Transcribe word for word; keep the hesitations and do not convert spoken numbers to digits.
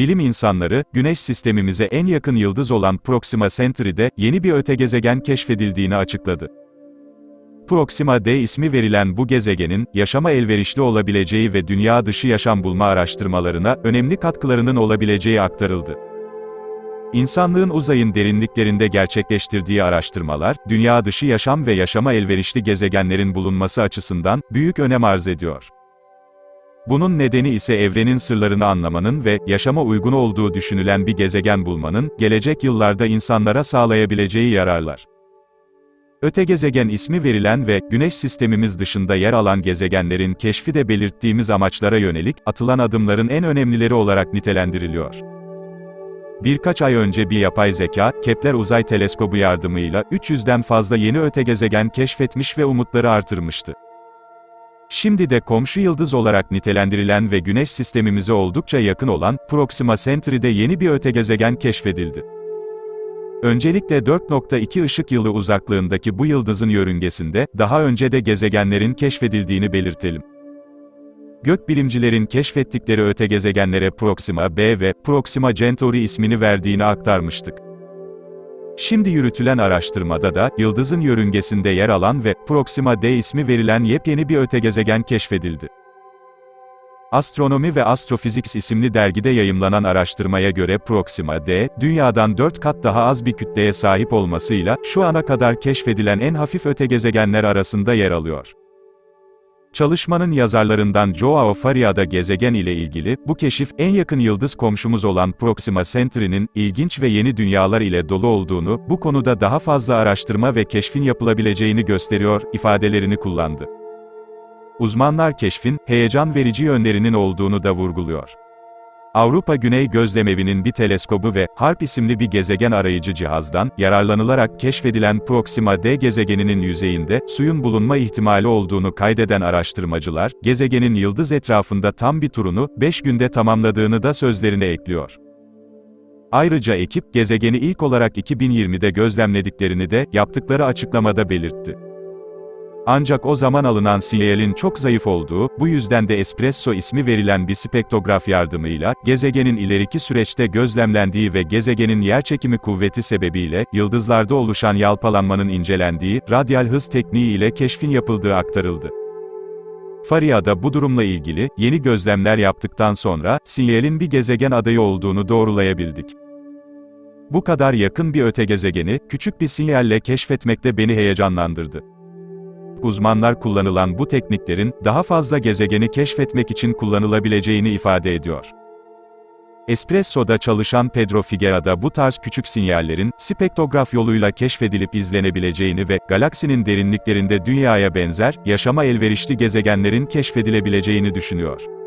bilim insanları, Güneş sistemimize en yakın yıldız olan Proxima Centauri'de yeni bir öte gezegen keşfedildiğini açıkladı. Proxima d ismi verilen bu gezegenin, yaşama elverişli olabileceği ve dünya dışı yaşam bulma araştırmalarına önemli katkılarının olabileceği aktarıldı. İnsanlığın uzayın derinliklerinde gerçekleştirdiği araştırmalar, dünya dışı yaşam ve yaşama elverişli gezegenlerin bulunması açısından büyük önem arz ediyor. Bunun nedeni ise evrenin sırlarını anlamanın ve yaşama uygun olduğu düşünülen bir gezegen bulmanın, gelecek yıllarda insanlara sağlayabileceği yararlar. Öte gezegen ismi verilen ve Güneş sistemimiz dışında yer alan gezegenlerin keşfi de belirttiğimiz amaçlara yönelik atılan adımların en önemlileri olarak nitelendiriliyor. Birkaç ay önce bir yapay zeka, Kepler Uzay Teleskobu yardımıyla üç yüzden fazla yeni öte gezegen keşfetmiş ve umutları artırmıştı. Şimdi de komşu yıldız olarak nitelendirilen ve Güneş sistemimize oldukça yakın olan Proxima Centauri'de yeni bir öte gezegen keşfedildi. Öncelikle dört nokta iki ışık yılı uzaklığındaki bu yıldızın yörüngesinde, daha önce de gezegenlerin keşfedildiğini belirtelim. Gökbilimcilerin keşfettikleri öte gezegenlere Proxima b ve Proxima Centauri ismini verdiğini aktarmıştık. Şimdi yürütülen araştırmada da, yıldızın yörüngesinde yer alan ve Proxima d ismi verilen yepyeni bir öte gezegen keşfedildi. Astronomi ve Astrophysics isimli dergide yayımlanan araştırmaya göre Proxima d, Dünya'dan dört kat daha az bir kütleye sahip olmasıyla, şu ana kadar keşfedilen en hafif öte gezegenler arasında yer alıyor. Çalışmanın yazarlarından Joao Faria da gezegen ile ilgili, bu keşif, en yakın yıldız komşumuz olan Proxima Centauri'nin, ilginç ve yeni dünyalar ile dolu olduğunu, bu konuda daha fazla araştırma ve keşfin yapılabileceğini gösteriyor, ifadelerini kullandı. Uzmanlar keşfin, heyecan verici yönlerinin olduğunu da vurguluyor. Avrupa Güney Gözlem Evi'nin bir teleskobu ve HARPS isimli bir gezegen arayıcı cihazdan yararlanılarak keşfedilen Proxima d gezegeninin yüzeyinde suyun bulunma ihtimali olduğunu kaydeden araştırmacılar, gezegenin yıldız etrafında tam bir turunu beş günde tamamladığını da sözlerine ekliyor. Ayrıca ekip, gezegeni ilk olarak iki bin yirmide gözlemlediklerini de yaptıkları açıklamada belirtti. Ancak o zaman alınan sinyalin çok zayıf olduğu, bu yüzden de espresso ismi verilen bir spektrograf yardımıyla, gezegenin ileriki süreçte gözlemlendiği ve gezegenin yerçekimi kuvveti sebebiyle, yıldızlarda oluşan yalpalanmanın incelendiği, radyal hız tekniği ile keşfin yapıldığı aktarıldı. Faria da bu durumla ilgili, yeni gözlemler yaptıktan sonra, sinyalin bir gezegen adayı olduğunu doğrulayabildik. Bu kadar yakın bir öte gezegeni, küçük bir sinyalle keşfetmek de beni heyecanlandırdı. Uzmanlar kullanılan bu tekniklerin, daha fazla gezegeni keşfetmek için kullanılabileceğini ifade ediyor. Espresso'da çalışan Pedro Figueira da bu tarz küçük sinyallerin, spektrograf yoluyla keşfedilip izlenebileceğini ve, galaksinin derinliklerinde Dünya'ya benzer, yaşama elverişli gezegenlerin keşfedilebileceğini düşünüyor.